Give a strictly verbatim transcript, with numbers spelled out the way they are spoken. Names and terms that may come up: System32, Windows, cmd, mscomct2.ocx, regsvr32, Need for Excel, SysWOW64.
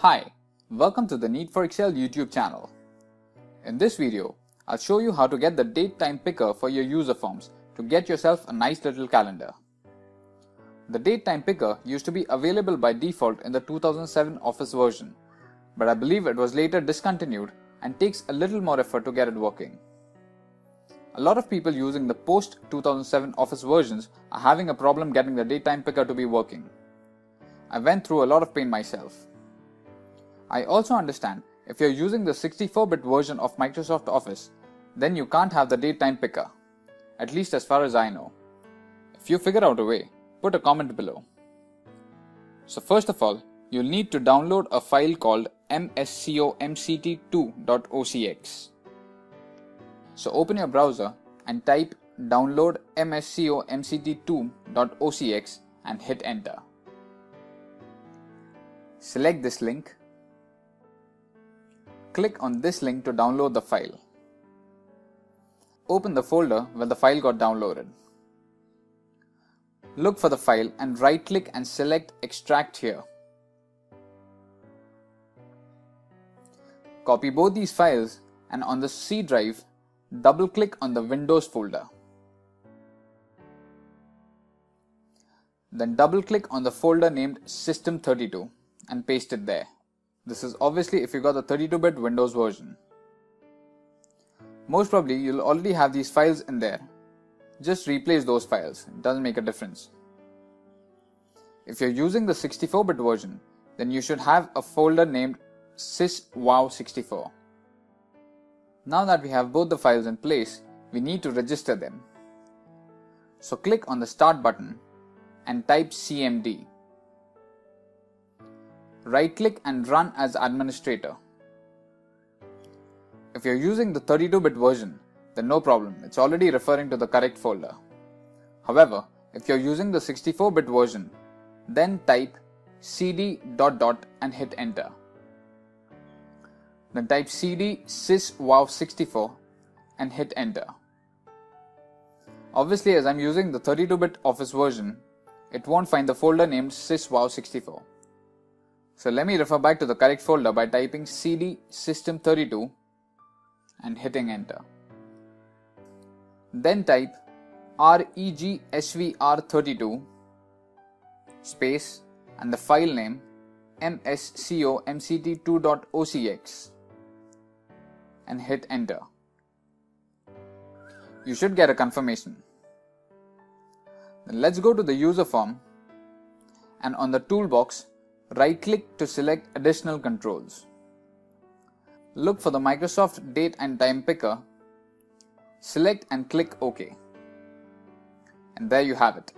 Hi, welcome to the Need for Excel YouTube channel. In this video, I'll show you how to get the date time picker for your user forms to get yourself a nice little calendar. The date time picker used to be available by default in the two thousand seven Office version, but I believe it was later discontinued and takes a little more effort to get it working. A lot of people using the post two thousand seven Office versions are having a problem getting the date time picker to be working. I went through a lot of pain myself. I also understand if you're using the sixty-four bit version of Microsoft Office, then you can't have the date time picker, at least as far as I know. If you figure out a way, put a comment below. So first of all, you'll need to download a file called M S C O M C T two dot O C X. So open your browser and type download M S C O M C T two dot O C X and hit enter. Select this link. Click on this link to download the file. Open the folder where the file got downloaded. Look for the file and right-click and select Extract here. Copy both these files and on the C drive, double-click on the Windows folder. Then double-click on the folder named System thirty-two and paste it there. This is obviously if you got the thirty-two bit Windows version. Most probably you'll already have these files in there. Just replace those files, it doesn't make a difference. If you're using the sixty-four bit version, then you should have a folder named syswow sixty-four. Now that we have both the files in place, we need to register them. So click on the Start button and type C M D. Right-click and run as administrator. If you're using the thirty-two bit version, then no problem, it's already referring to the correct folder. However, if you're using the sixty-four bit version, then type cd dot dot and hit enter. Then type cd syswow sixty-four and hit enter. Obviously, as I'm using the thirty-two bit Office version, it won't find the folder named syswow sixty-four. So let me refer back to the correct folder by typing cd system thirty-two and hitting enter. Then type regsvr thirty-two space and the file name M S C O M C T two dot O C X and hit enter. You should get a confirmation. Then let's go to the user form and on the toolbox, right-click to select additional controls. Look for the Microsoft Date and Time Picker. Select and click OK. And there you have it.